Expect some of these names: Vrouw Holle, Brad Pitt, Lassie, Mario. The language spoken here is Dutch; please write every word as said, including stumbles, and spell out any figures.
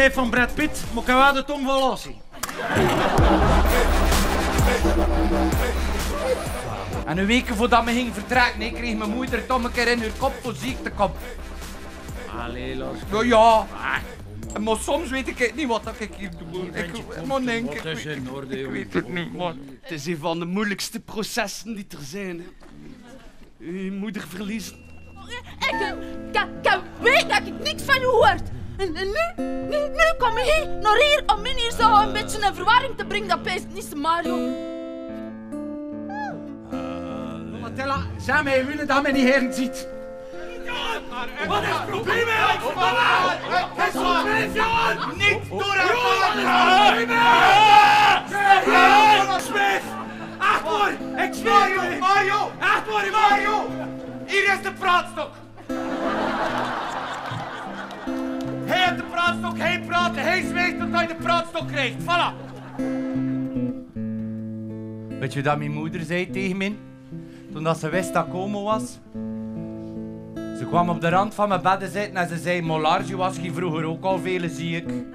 lijf van Brad Pitt, maar ik heb de tong van Lassie. En een week voordat me ging vertrekken, ik kreeg mijn moeder toch een keer in haar kop voor ziektekop. Allee, Lassie. Nou ja. Maar soms weet ik het niet wat ik hier doe. Ik, maar denk, ik, ik, ik, ik weet het niet, man. Het is een van de moeilijkste processen die er zijn. Uw moeder verliezen. Ik, ik, ik weet dat ik niks van u hoort. En, en nu, nu, nu kom je hier, naar hier om mij hier zo een beetje in verwarring te brengen. Dat peest niet, Mario. Matella, zij mij willen dat men die heren ziet. Wat is het probleem? Het is probleem, jongen! Niet door het probleem! Smith! Smith! Echt waar! Ik zweer je! Mario! Echt waar, Mario! Hier is de praatstok! Hij heeft de praatstok, hij praat, hij zweert dat hij de praatstok krijgt. Voilà! Weet je wat mijn moeder zei tegen mij? Toen ze wist dat ik homo was? Ze kwam op de rand van mijn bed zitten en ze zei: Molarge was je vroeger ook al vele, zie ik.